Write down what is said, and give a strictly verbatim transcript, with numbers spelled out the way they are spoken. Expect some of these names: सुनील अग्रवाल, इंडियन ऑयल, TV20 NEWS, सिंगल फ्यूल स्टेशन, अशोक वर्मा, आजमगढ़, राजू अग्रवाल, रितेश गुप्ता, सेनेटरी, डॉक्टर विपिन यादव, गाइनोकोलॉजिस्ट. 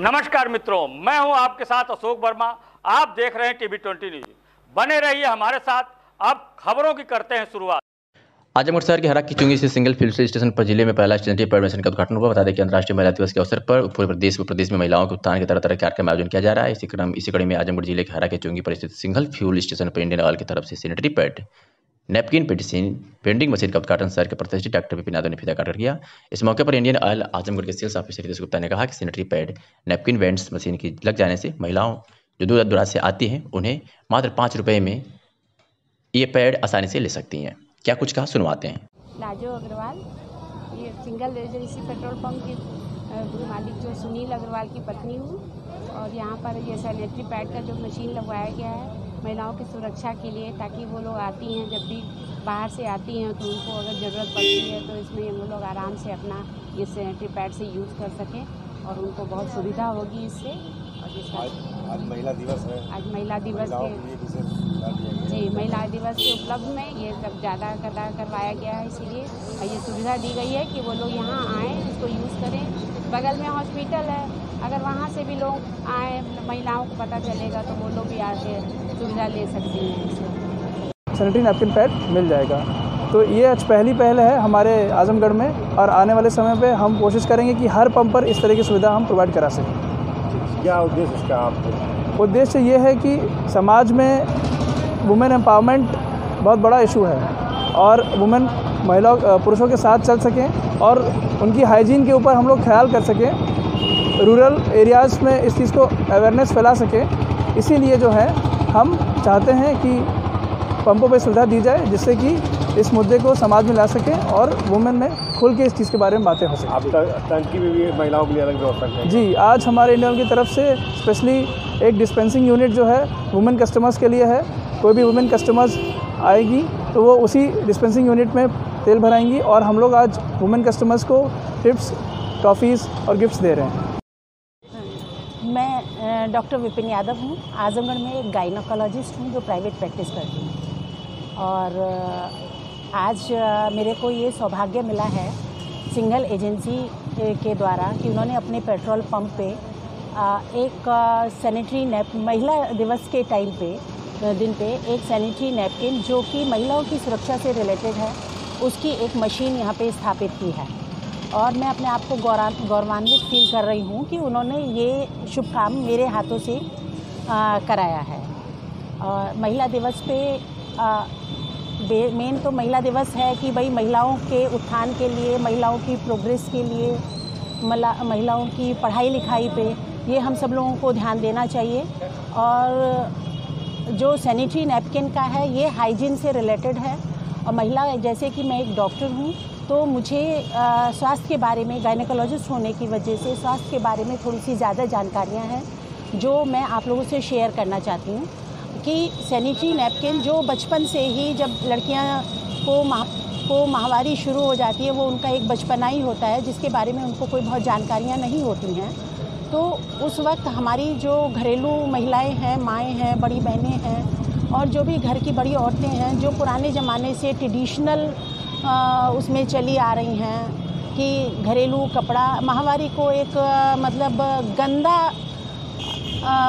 नमस्कार मित्रों, मैं हूं आपके साथ अशोक वर्मा। आप देख रहे हैं टीवी ट्वेंटी न्यूज़। बने रहिए हमारे साथ। अब खबरों की करते हैं शुरुआत। आजमगढ़ शहर के हरा की चुंगी से सिंगल फ्यूल स्टेशन पर जिले में पहला स्टेशनरी पर्यटन मिशन का उद्घाटन हुआ। बता दें कि अंतर्राष्ट्रीय महिला दिवस के अवसर पर पूरे प्रदेश में प्रदेश में महिलाओं के उत्थान के तरह तरह के कार्यक्रम का आयोजन किया जा रहा है। इसी क्रम इसी कड़ी में आजमगढ़ जिले के हरा के चुंगी पर स्थित सिंगल फ्यूल स्टेशन पर इंडियन ऑयल की तरफ से सेनेटरी पैड नैपकिन पेडिसिन पेंडिंग मशीन का उद्घाटन शहर के प्रतिष्ठित डॉक्टर विपिन यादव ने फीता काटकर किया। इस मौके पर इंडियन ऑयल आजमगढ़ के सेल्स ऑफिसर रितेश गुप्ता ने कहा कि सेनेटरी pad napkin vends machine की लग जाने से महिलाओं जो दूर दूर से आती हैं उन्हें मात्र पाँच रुपये में ये पैड आसानी से ले सकती हैं। क्या कुछ कहा सुनवाते हैं। राजू अग्रवाल, ये सिंगल रेजिडेंसी पेट्रोल पंप के मालिक जो सुनील अग्रवाल की पत्नी हूँ, और यहाँ पर ये सेनेटरी पैड का जो मशीन लगवाया गया है महिलाओं की सुरक्षा के लिए, ताकि वो लोग आती हैं जब भी बाहर से आती हैं तो उनको अगर ज़रूरत पड़ती है तो इसमें वो लोग आराम से अपना ये सेनेटरी पैड से यूज़ कर सकें और उनको बहुत सुविधा होगी इससे। और आज महिला दिवस है, आज महिला दिवस के जी महिला दिवस के उपलब्ध में ये सब ज़्यादा करवाया गया है, इसीलिए ये सुविधा दी गई है कि वो लोग यहाँ आएँ, इसको यूज़ करें। बगल में हॉस्पिटल है, अगर वहाँ से भी लोग आए, महिलाओं को पता चलेगा तो वो लोग भी आके सुविधा ले सकती हैं। सेनेटरी नैपकिन पैड मिल जाएगा तो ये आज पहली पहल है हमारे आजमगढ़ में, और आने वाले समय पे हम कोशिश करेंगे कि हर पंप पर इस तरह की सुविधा हम प्रोवाइड करा सकें। क्या उद्देश्य इसका आपको? उद्देश्य ये है कि समाज में वुमेन एम्पावरमेंट बहुत बड़ा इशू है और वुमेन महिलाओं पुरुषों के साथ चल सकें और उनकी हाइजीन के ऊपर हम लोग ख्याल कर सकें, रूरल एरियाज़ में इस चीज़ को अवेयरनेस फैला सकें। इसीलिए जो है हम चाहते हैं कि पंपों पर सुविधा दी जाए जिससे कि इस मुद्दे को समाज में ला सकें और वुमेन में खुल के इस चीज़ के बारे में बातें हो सकें। आप टंकी में भी महिलाओं के लिए अलग व्यवस्था करें? जी, आज हमारे इंडियन की तरफ से स्पेशली एक डिस्पेंसिंग यूनिट जो है वुमेन कस्टमर्स के लिए है। कोई भी वुमेन कस्टमर्स आएगी तो वो उसी डिस्पेंसिंग यूनिट में तेल भराएंगी, और हम लोग आज वुमेन कस्टमर्स को टिप्स, टॉफ़ीज़ और गिफ्ट्स दे रहे हैं। मैं डॉक्टर विपिन यादव हूँ, आजमगढ़ में एक गाइनोकोलॉजिस्ट हूँ जो प्राइवेट प्रैक्टिस करती हूँ, और आज मेरे को ये सौभाग्य मिला है सिंगल एजेंसी के द्वारा कि उन्होंने अपने पेट्रोल पंप पे एक सेनेटरी नैप महिला दिवस के टाइम पे दिन पे एक सैनिटरी नैपकिन जो कि महिलाओं की सुरक्षा से रिलेटेड है उसकी एक मशीन यहाँ पे स्थापित की है, और मैं अपने आप को गौरवान्वित फील कर रही हूँ कि उन्होंने ये शुभ काम मेरे हाथों से आ, कराया है। और महिला दिवस पे मेन तो महिला दिवस है कि भाई महिलाओं के उत्थान के लिए, महिलाओं की प्रोग्रेस के लिए, महिलाओं की पढ़ाई लिखाई पर ये हम सब लोगों को ध्यान देना चाहिए। और जो सैनिटरी नैपकिन का है ये हाइजीन से रिलेटेड है, और महिला जैसे कि मैं एक डॉक्टर हूँ तो मुझे स्वास्थ्य के बारे में, गायनेकोलॉजिस्ट होने की वजह से स्वास्थ्य के बारे में थोड़ी सी ज़्यादा जानकारियाँ हैं जो मैं आप लोगों से शेयर करना चाहती हूँ कि सैनिटरी नैपकिन जो बचपन से ही जब लड़कियाँ को माह को माहवारी शुरू हो जाती है वो उनका एक बचपना ही होता है जिसके बारे में उनको कोई बहुत जानकारियाँ नहीं होती हैं, तो उस वक्त हमारी जो घरेलू महिलाएं हैं, माएँ हैं, बड़ी बहनें हैं और जो भी घर की बड़ी औरतें हैं जो पुराने ज़माने से ट्रेडिशनल उसमें चली आ रही हैं कि घरेलू कपड़ा, माहवारी को एक मतलब गंदा आ,